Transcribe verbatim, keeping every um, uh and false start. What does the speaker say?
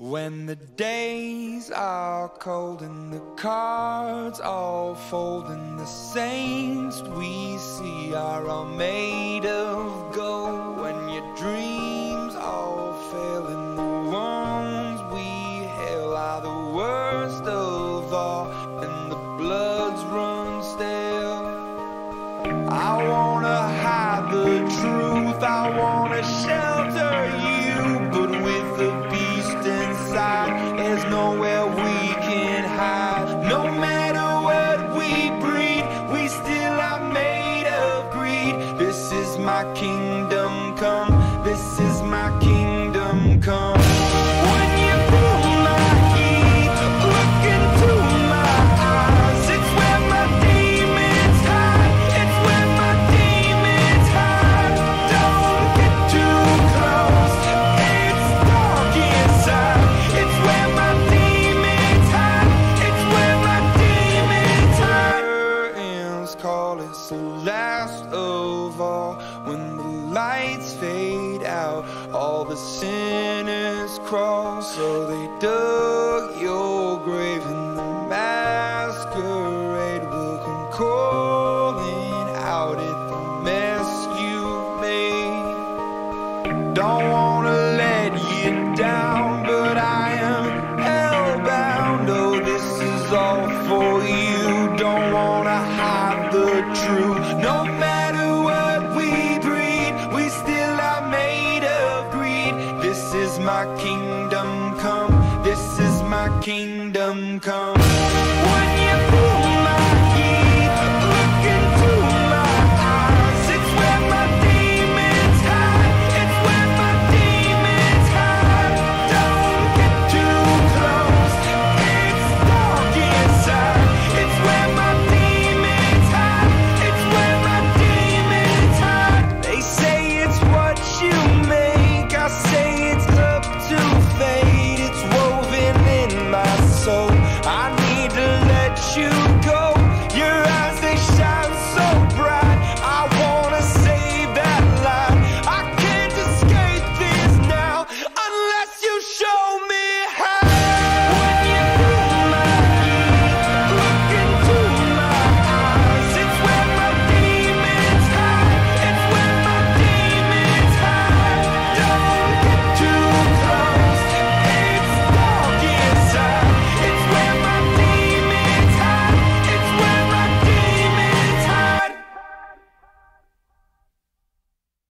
When the days are cold and the cards all fold, and the saints we see are all made of gold, when your dreams all fail and the wrongs we hail are the worst of all, and the bloods run stale. I wanna hide the truth, I wanna shelter you, but with the inside, there's nowhere we can hide. No matter what we breed, we still are made of greed. This is my kingdom come, this is my kingdom come. When you pull my key, look into my eyes, it's where my demons hide, it's where my demons hide. Don't get too close, it's dark inside. It's the last of all. When the lights fade out, all the sinners crawl. So they dug your grave, and the masquerade will come calling out at the mess you made. Don't wanna let you down, but I am hellbound. Oh, this is all for you. Don't wanna hide the truth. No matter what we breed, we still are made of greed. This is my kingdom come, this is my kingdom come.